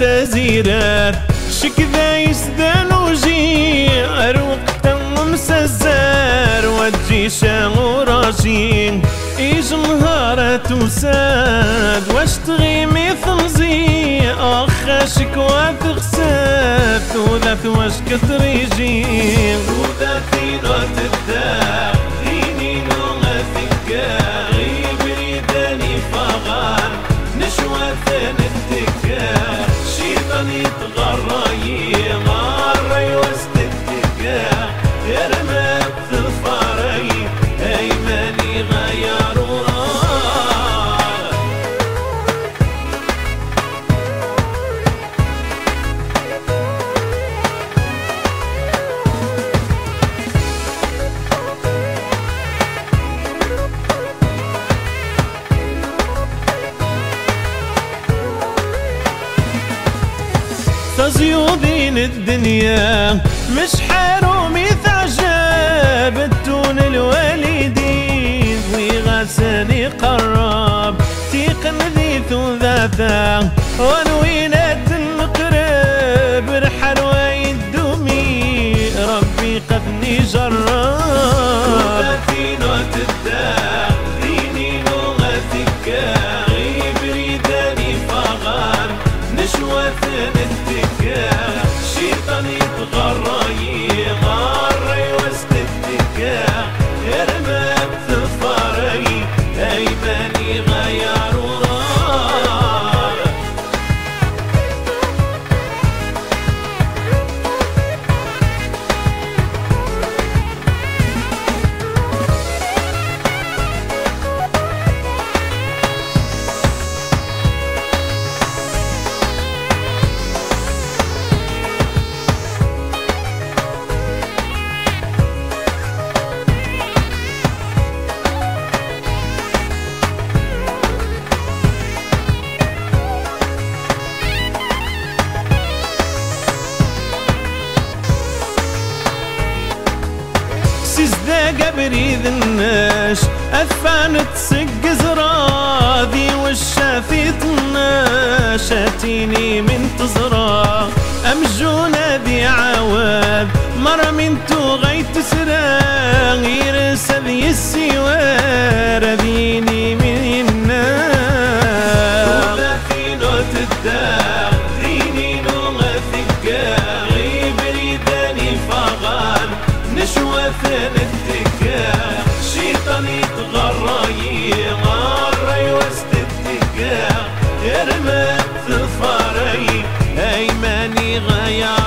تزيرات شكذا يسدانو جي أروق تم سزار وجي شامو راجين إيج نهارة وساد واش تغيمي ثمزي أخاشك وتغساب ثوذات واش كتريجين ثوذات ثيرات الدار غيني نوما ثكا غيبري داني فغار نشوى ثاني التكار يتغرى يغرى يوسط التكاع يرمى في الفري ايماني غيروا زيودين الدنيا مش حرومي ثعجاب التون الوالدين ويغساني قراب تيقن ذيثو ذاتا ونوينات المقرب رحل ويدومي ربي قدني جراب وغاتي نوت الدار ديني نوغاتك غيبري داني فغار نشوى ثاني شيطان يتغرى يغرى يوسط التكاع يرمى بثفاري ايماني غير ورار قبري ذناش أفانت سق زراذي والشافي طناش أتيني من تزرى أمجونة ذي عواب مرة من توغي تسرى غير سذي السوار ذيني من النار ولا في نوت الدار ذيني نوغة ثقا غيبري داني فغان نشوى ثاني يرمى في الفري أيماني غير